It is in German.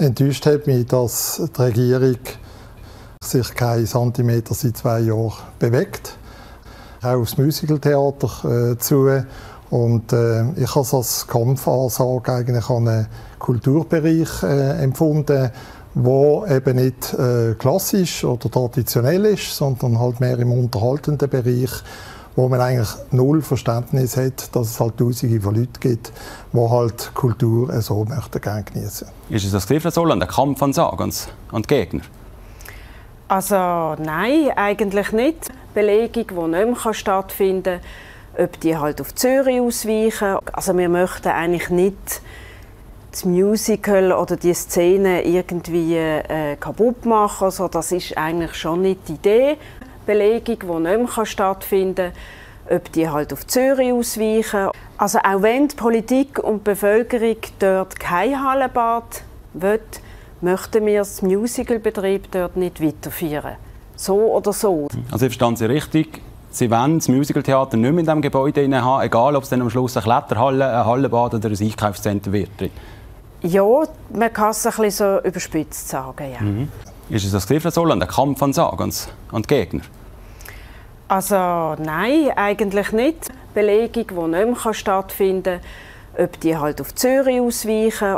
Enttäuscht hat mich, dass die Regierung sich keinen Zentimeter seit 2 Jahren bewegt. Auch aufs Musicaltheater zu. Und ich habe es als Kampfansage eigentlich an einen Kulturbereich empfunden, wo eben nicht klassisch oder traditionell ist, sondern halt mehr im unterhaltenden Bereich, wo man eigentlich null Verständnis hat, dass es halt Tausende von Leuten gibt, die halt Kultur so gerne genießen möchten. Ist es das Griff so ein Kampf an Sagen und Gegner? Also nein, eigentlich nicht. Belegung, die nicht mehr stattfinden kann, ob die halt auf Zürich ausweichen. Also wir möchten eigentlich nicht das Musical oder die Szene irgendwie kaputt machen. Also das ist eigentlich schon nicht die Idee. Belegung, die nicht mehr stattfinden kann, ob die halt auf Zürich ausweichen. Also auch wenn die Politik und die Bevölkerung dort kein Hallenbad will, möchten wir das Musicalbetrieb dort nicht weiterführen. So oder so. Also ich verstehe Sie richtig. Sie wollen das Musicaltheater nicht mehr in diesem Gebäude haben, egal ob es dann am Schluss eine Kletterhalle, ein Hallenbad oder ein Einkaufszentrum wird. Ja, man kann es ein bisschen so überspitzt sagen. Ja. Mhm. Ist es das Griff so ein Kampf an Sagen und Gegner? Also nein, eigentlich nicht. Belegung, die nicht mehr stattfinden kann, ob die halt auf Zürich ausweichen.